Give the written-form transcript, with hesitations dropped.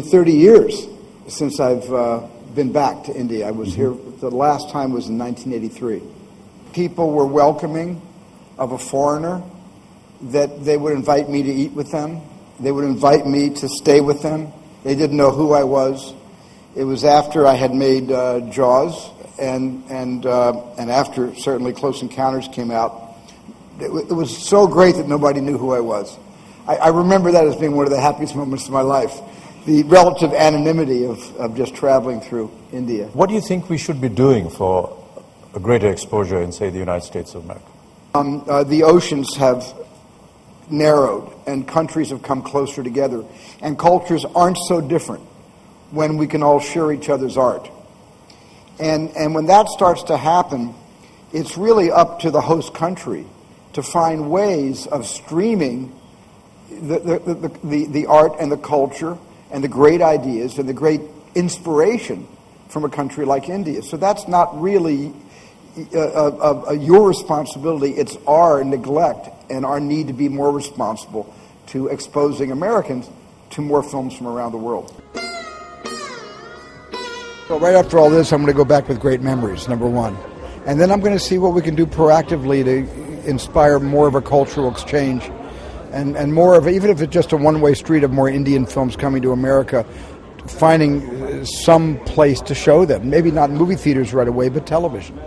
been 30 years since I've been back to India. I was here, the last time was in 1983. People were welcoming of a foreigner, that they would invite me to eat with them. They would invite me to stay with them. They didn't know who I was. It was after I had made Jaws, and after certainly Close Encounters came out. It was so great that nobody knew who I was. I remember that as being one of the happiest moments of my life, the relative anonymity of just traveling through India. What do you think we should be doing for a greater exposure in, say, the United States of America? The oceans have narrowed and countries have come closer together, and cultures aren't so different when we can all share each other's art. And when that starts to happen, it's really up to the host country to find ways of streaming the art and the culture and the great ideas and the great inspiration from a country like India. So that's not really your responsibility, it's our neglect and our need to be more responsible to exposing Americans to more films from around the world. So right after all this, I'm going to go back with great memories, number one. And then I'm going to see what we can do proactively to inspire more of a cultural exchange and more of, even if it's just a one-way street of more Indian films coming to America, finding some place to show them. Maybe not movie theaters right away, but television.